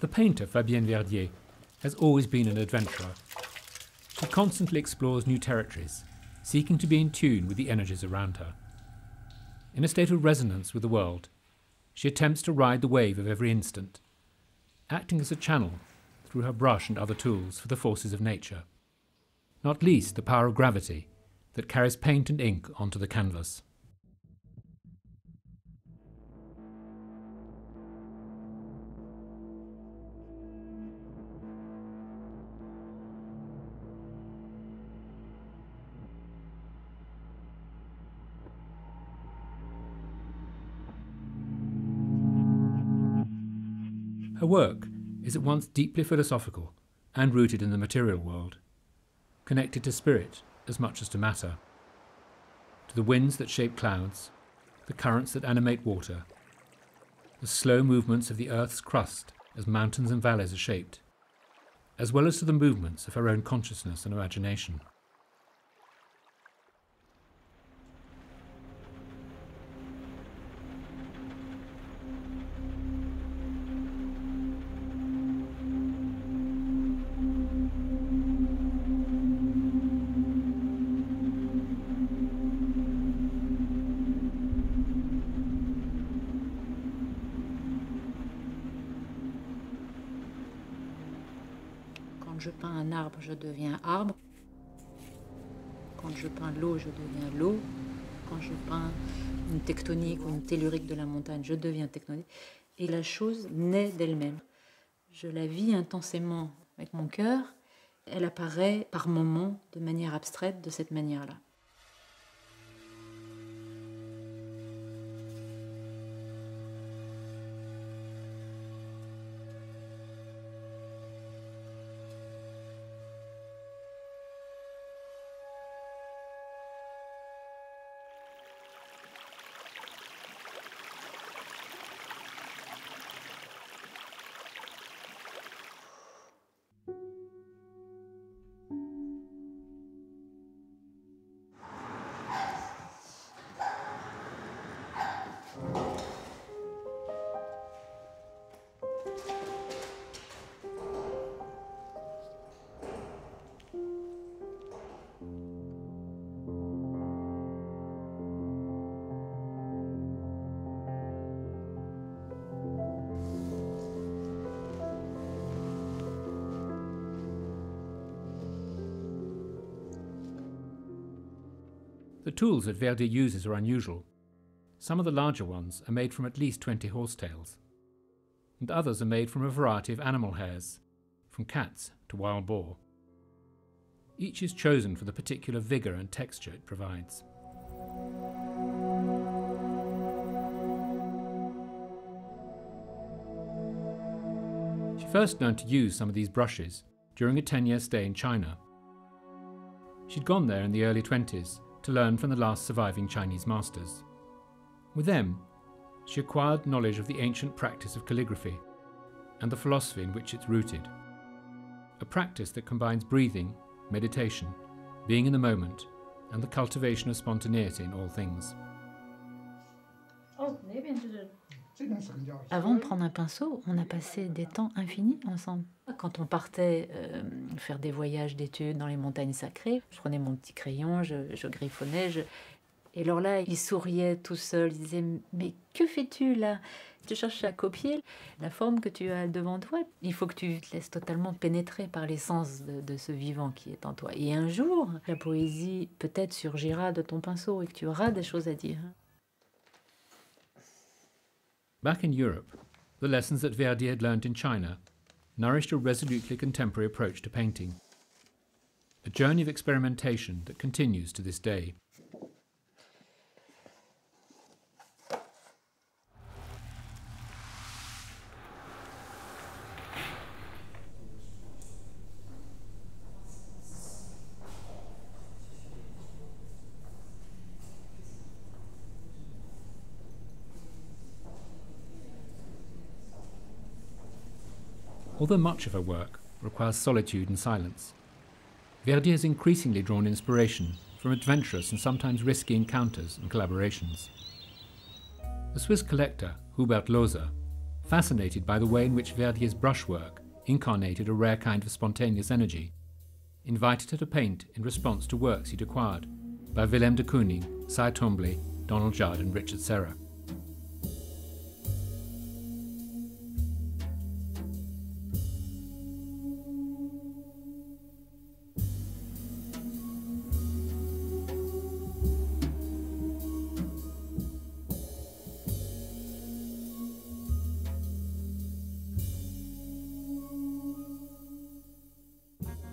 The painter Fabienne Verdier has always been an adventurer. She constantly explores new territories, seeking to be in tune with the energies around her. In a state of resonance with the world, she attempts to ride the wave of every instant, acting as a channel through her brush and other tools for the forces of nature, not least the power of gravity that carries paint and ink onto the canvas. Her work is at once deeply philosophical and rooted in the material world, connected to spirit as much as to matter, to the winds that shape clouds, the currents that animate water, the slow movements of the earth's crust as mountains and valleys are shaped, as well as to the movements of her own consciousness and imagination. Quand je peins un arbre, je deviens arbre. Quand je peins l'eau, je deviens l'eau. Quand je peins une tectonique ou une tellurique de la montagne, je deviens tectonique. Et la chose naît d'elle-même. Je la vis intensément avec mon cœur. Elle apparaît par moments de manière abstraite de cette manière-là. The tools that Verdier uses are unusual. Some of the larger ones are made from at least 20 horsetails, and others are made from a variety of animal hairs, from cats to wild boar. Each is chosen for the particular vigour and texture it provides. She first learned to use some of these brushes during a 10-year stay in China. She'd gone there in the early 20s to learn from the last surviving Chinese masters. With them, she acquired knowledge of the ancient practice of calligraphy and the philosophy in which it's rooted, a practice that combines breathing, meditation, being in the moment, and the cultivation of spontaneity in all things. Avant de prendre un pinceau, on a passé des temps infinis ensemble. Quand on partait faire des voyages d'études dans les montagnes sacrées, je prenais mon petit crayon, je griffonnais, Et alors là, il souriait tout seul, il disait « Mais que fais-tu là ? Tu cherches à copier la forme que tu as devant toi. Il faut que tu te laisses totalement pénétrer par l'essence de ce vivant qui est en toi. Et un jour, la poésie peut-être surgira de ton pinceau et que tu auras des choses à dire. » Back in Europe, the lessons that Verdier had learned in China nourished a resolutely contemporary approach to painting, a journey of experimentation that continues to this day. Although much of her work requires solitude and silence, Verdier has increasingly drawn inspiration from adventurous and sometimes risky encounters and collaborations. The Swiss collector Hubert Loza, fascinated by the way in which Verdier's brushwork incarnated a rare kind of spontaneous energy, invited her to paint in response to works he'd acquired by Willem de Kooning, Cy Twombly, Donald Judd and Richard Serra.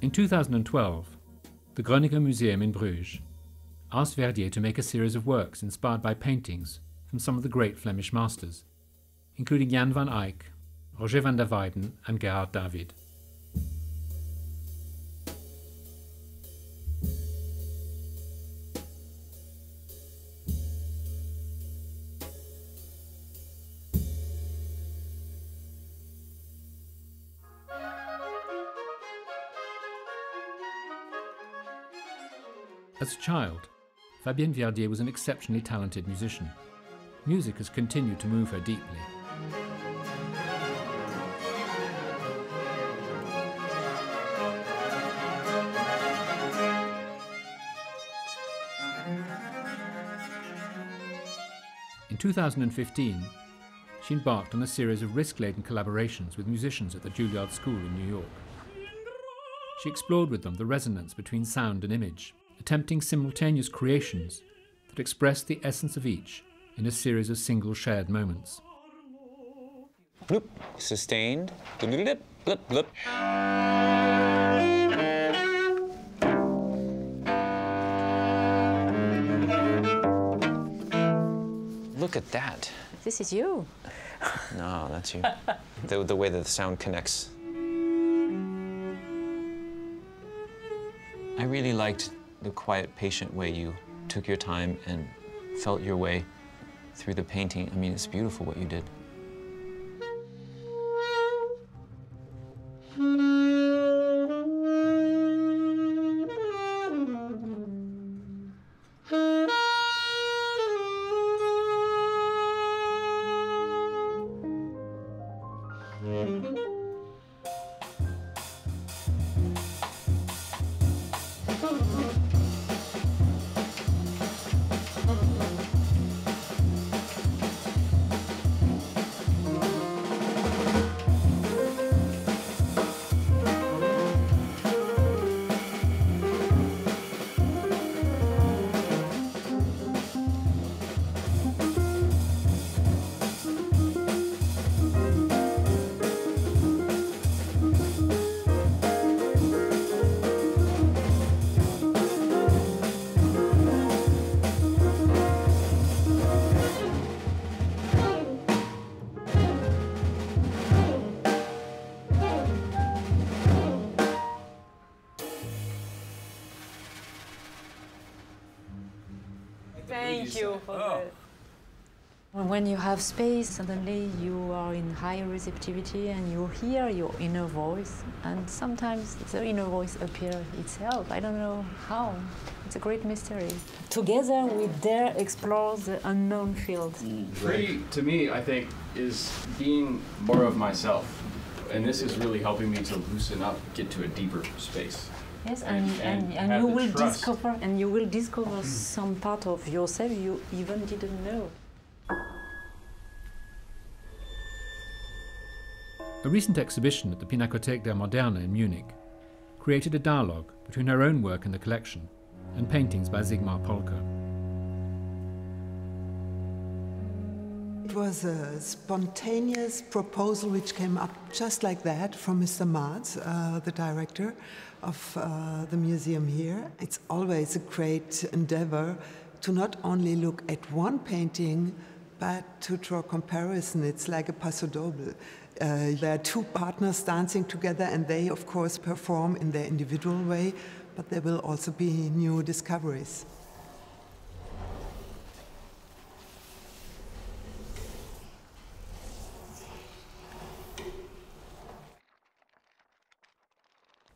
In 2012, the Groeninge Museum in Bruges asked Verdier to make a series of works inspired by paintings from some of the great Flemish masters, including Jan van Eyck, Rogier van der Weyden and Gerard David. As a child, Fabienne Verdier was an exceptionally talented musician. Music has continued to move her deeply. In 2015, she embarked on a series of risk-laden collaborations with musicians at the Juilliard School in New York. She explored with them the resonance between sound and image, attempting simultaneous creations that express the essence of each in a series of single shared moments. Bloop, sustained. Blip, blip, blip. Look at that. This is you. No, that's you. The way that the sound connects. I really liked the quiet, patient way you took your time and felt your way through the painting. I mean, it's beautiful what you did. When you have space, suddenly you are in higher receptivity and you hear your inner voice. And sometimes the inner voice appears itself. I don't know how. It's a great mystery. Together, we dare explore the unknown field. Free, to me, I think, is being more of myself. And this is really helping me to loosen up, get to a deeper space. Yes, and you will discover, and you will discover some part of yourself you even didn't know. A recent exhibition at the Pinakothek der Moderne in Munich created a dialogue between her own work in the collection and paintings by Sigmar Polke. It was a spontaneous proposal which came up just like that from Mr. Maatz, the director of the museum here. It's always a great endeavor to not only look at one painting, but to draw comparison. it's like a paso doble. There are two partners dancing together, and they, of course, perform in their individual way, but there will also be new discoveries.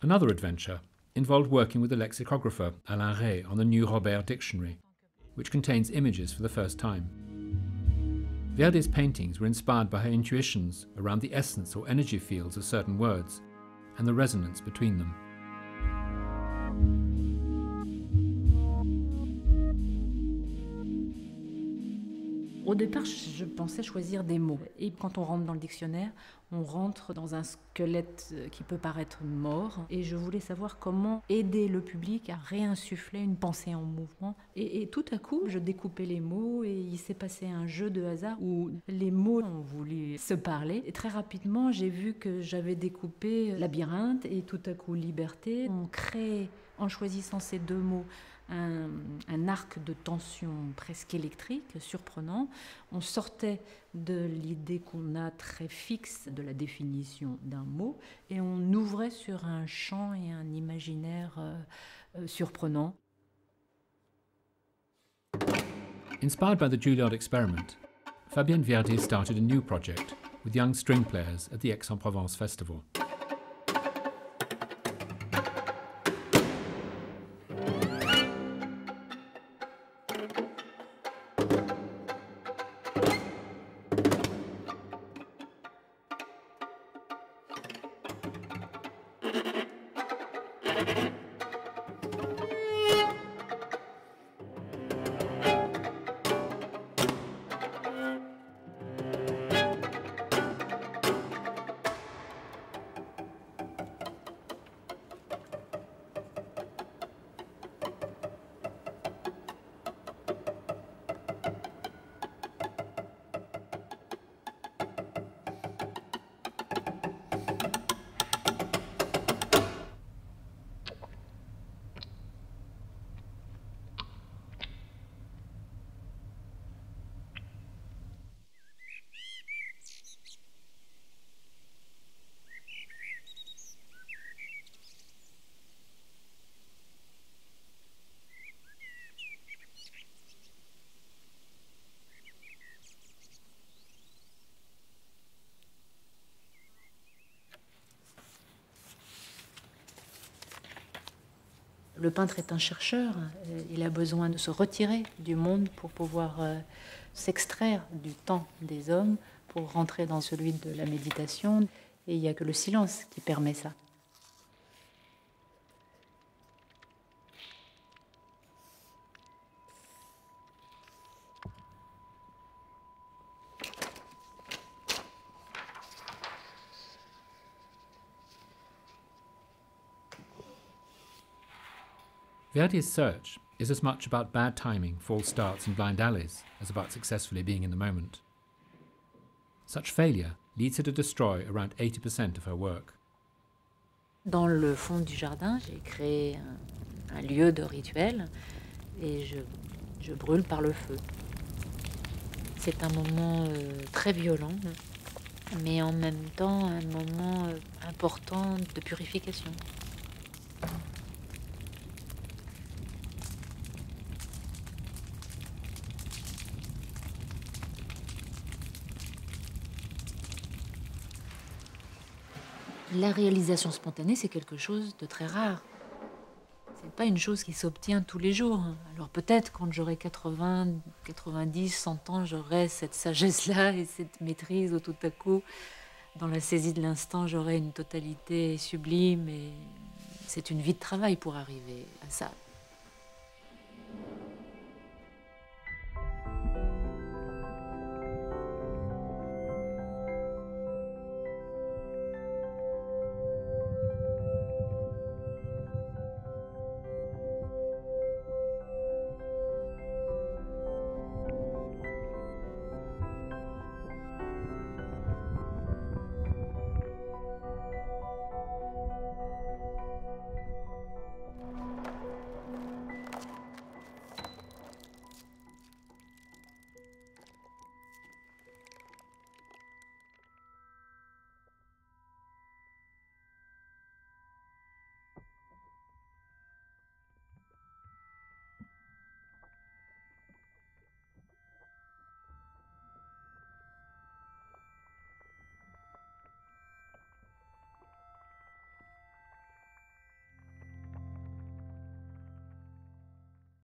Another adventure involved working with the lexicographer Alain Rey on the New Robert Dictionary, which contains images for the first time. Verdi's paintings were inspired by her intuitions around the essence or energy fields of certain words and the resonance between them. Au départ, je pensais choisir des mots. Et quand on rentre dans le dictionnaire, on rentre dans un squelette qui peut paraître mort. Et je voulais savoir comment aider le public à réinsuffler une pensée en mouvement. Et tout à coup, je découpais les mots et il s'est passé un jeu de hasard où les mots ont voulu se parler. Et très rapidement, j'ai vu que j'avais découpé labyrinthe et tout à coup liberté. On crée, en choisissant ces deux mots, un arc de tension presque électrique, surprenant. On sortait de l'idée qu'on a très fixe de la définition d'un mot et on ouvrait sur un champ et un imaginaire surprenant. Inspired by the Juilliard experiment, Fabienne Verdier started a new project with young string players at the Aix-en-Provence Festival. Le peintre est un chercheur, il a besoin de se retirer du monde pour pouvoir s'extraire du temps des hommes, pour rentrer dans celui de la méditation. Et il n'y a que le silence qui permet ça. Verdi's search is as much about bad timing, false starts and blind alleys as about successfully being in the moment. Such failure leads her to destroy around 80% of her work. Dans le fond du jardin, j'ai créé un lieu de rituel et je brûle par le feu. C'est un moment très violent, mais en même temps un moment important de purification. La réalisation spontanée, c'est quelque chose de très rare. Ce n'est pas une chose qui s'obtient tous les jours. Alors peut-être quand j'aurai 80, 90, 100 ans, j'aurai cette sagesse-là et cette maîtrise où tout à coup, dans la saisie de l'instant, j'aurai une totalité sublime et C'est une vie de travail pour arriver à ça.